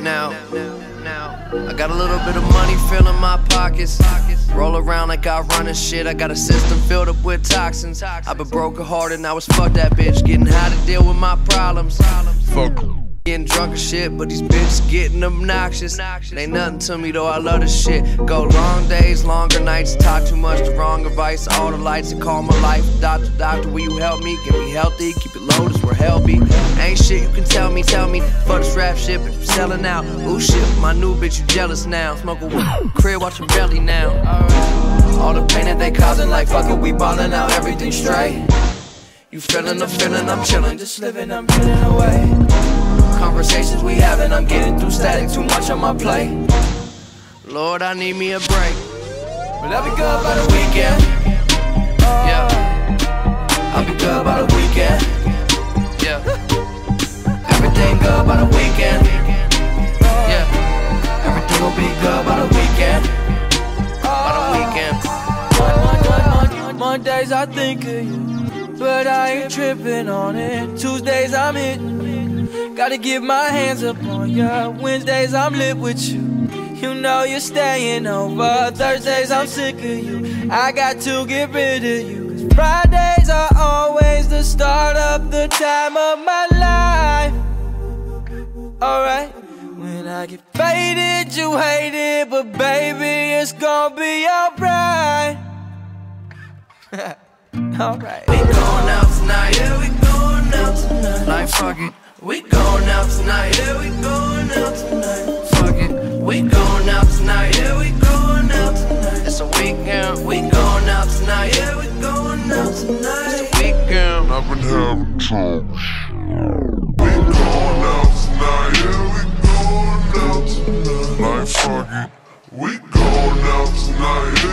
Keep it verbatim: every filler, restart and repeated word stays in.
Now, I got a little bit of money filling my pockets. Roll around like I run and shit. I got a system filled up with toxins. I've been broken hearted, now it's fuck that bitch. Getting how to deal with my problems. Fuck. Getting drunk and shit, but these bitches getting obnoxious. It ain't nothing to me though, I love this shit. Go long days, longer nights, talk too much, the wrong advice. All the lights and call my life. Doctor, doctor, will you help me? Get me healthy, keep it low, this we're healthy. Ain't shit you can tell me, tell me. Fuck this rap shit, but you selling out. Ooh shit, my new bitch, you jealous now. Smoking with crib, watch your belly now. All the pain that they causing, like fuck it, we ballin' out, everything straight. You feeling the feeling, I'm chillin', just living, I'm getting away. Conversations we having, I'm getting through static, too much on my plate. Lord, I need me a break, but I'll be good by the weekend. Yeah, I'll be good by the weekend. Yeah, everything good by the weekend. Yeah, everything will be good by the weekend. By the weekend. Mondays I think of you, but I ain't tripping on it. Tuesdays I'm hitting. Gotta give my hands up on ya. Wednesdays I'm lit with you. You know you're staying over. Thursdays I'm sick of you. I got to get rid of you. 'Cause Fridays are always the start of the time of my life. Alright. When I get faded, you hate it, but baby, it's gonna be alright. Alright. We going out tonight. Yeah, we going out tonight. Like fuck it. We going out tonight, yeah, we going out tonight. Fuck it, we going out tonight, yeah, we going out tonight. It's a weekend, we going out tonight, yeah, we going out tonight. It's a weekend, I've been having trouble. We going out tonight, yeah, we going out tonight. Like fuck it, we going out tonight.